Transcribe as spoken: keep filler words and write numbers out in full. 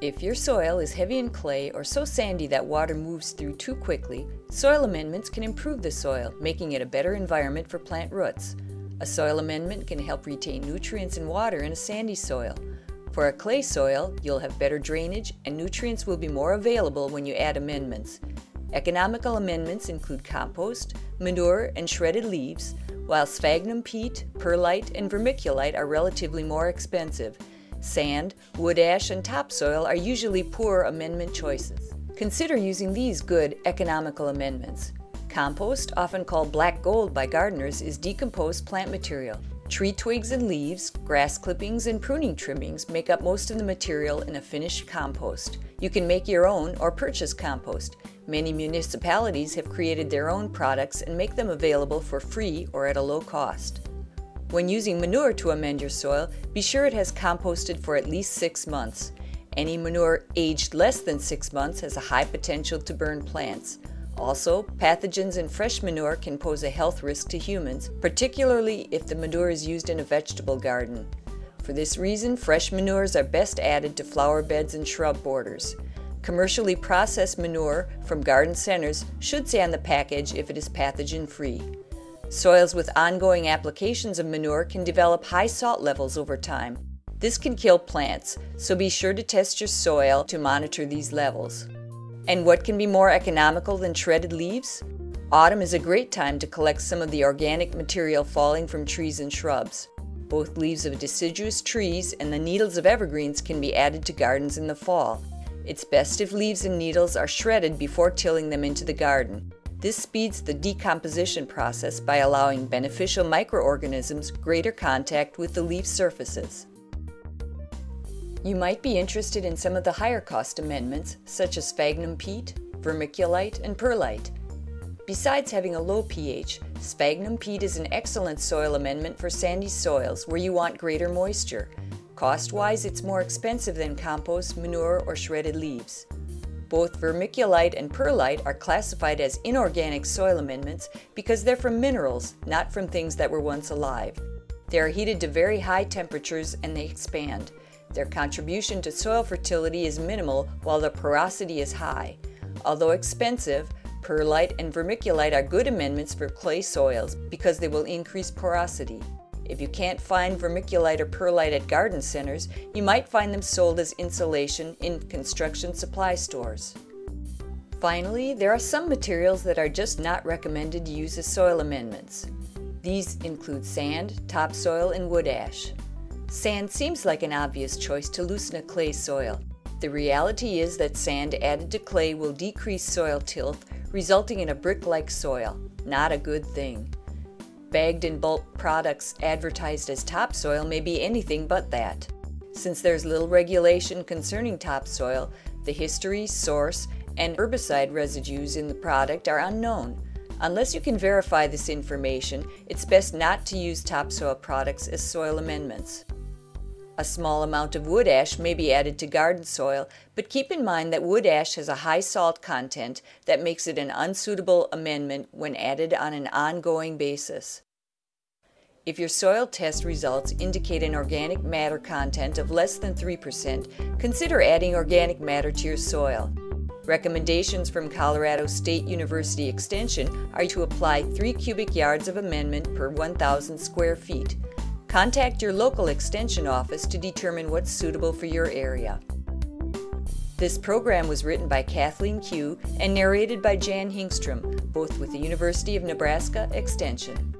If your soil is heavy in clay or so sandy that water moves through too quickly, soil amendments can improve the soil, making it a better environment for plant roots. A soil amendment can help retain nutrients and water in a sandy soil. For a clay soil, you'll have better drainage and nutrients will be more available when you add amendments. Economical amendments include compost, manure, and shredded leaves, while sphagnum peat, perlite, and vermiculite are relatively more expensive. Sand, wood ash, and topsoil are usually poor amendment choices. Consider using these good economical amendments. Compost, often called black gold by gardeners, is decomposed plant material. Tree twigs and leaves, grass clippings, and pruning trimmings make up most of the material in a finished compost. You can make your own or purchase compost. Many municipalities have created their own products and make them available for free or at a low cost. When using manure to amend your soil, be sure it has composted for at least six months. Any manure aged less than six months has a high potential to burn plants. Also, pathogens in fresh manure can pose a health risk to humans, particularly if the manure is used in a vegetable garden. For this reason, fresh manures are best added to flower beds and shrub borders. Commercially processed manure from garden centers should say on the package if it is pathogen-free. Soils with ongoing applications of manure can develop high salt levels over time. This can kill plants, so be sure to test your soil to monitor these levels. And what can be more economical than shredded leaves? Autumn is a great time to collect some of the organic material falling from trees and shrubs. Both leaves of deciduous trees and the needles of evergreens can be added to gardens in the fall. It's best if leaves and needles are shredded before tilling them into the garden. This speeds the decomposition process by allowing beneficial microorganisms greater contact with the leaf surfaces. You might be interested in some of the higher cost amendments, such as sphagnum peat, vermiculite, and perlite. Besides having a low pH, sphagnum peat is an excellent soil amendment for sandy soils where you want greater moisture. Cost-wise, it's more expensive than compost, manure, or shredded leaves. Both vermiculite and perlite are classified as inorganic soil amendments because they're from minerals, not from things that were once alive. They are heated to very high temperatures and they expand. Their contribution to soil fertility is minimal while their porosity is high. Although expensive, perlite and vermiculite are good amendments for clay soils because they will increase porosity. If you can't find vermiculite or perlite at garden centers, you might find them sold as insulation in construction supply stores. Finally, there are some materials that are just not recommended to use as soil amendments. These include sand, topsoil, and wood ash. Sand seems like an obvious choice to loosen a clay soil. The reality is that sand added to clay will decrease soil tilth, resulting in a brick-like soil. Not a good thing. Bagged in bulk products advertised as topsoil may be anything but that. Since there's little regulation concerning topsoil, the history, source, and herbicide residues in the product are unknown. Unless you can verify this information, it's best not to use topsoil products as soil amendments. A small amount of wood ash may be added to garden soil, but keep in mind that wood ash has a high salt content that makes it an unsuitable amendment when added on an ongoing basis. If your soil test results indicate an organic matter content of less than three percent, consider adding organic matter to your soil. Recommendations from Colorado State University Extension are to apply three cubic yards of amendment per one thousand square feet. Contact your local Extension office to determine what's suitable for your area. This program was written by Kathleen Q and narrated by Jan Hingstrom, both with the University of Nebraska Extension.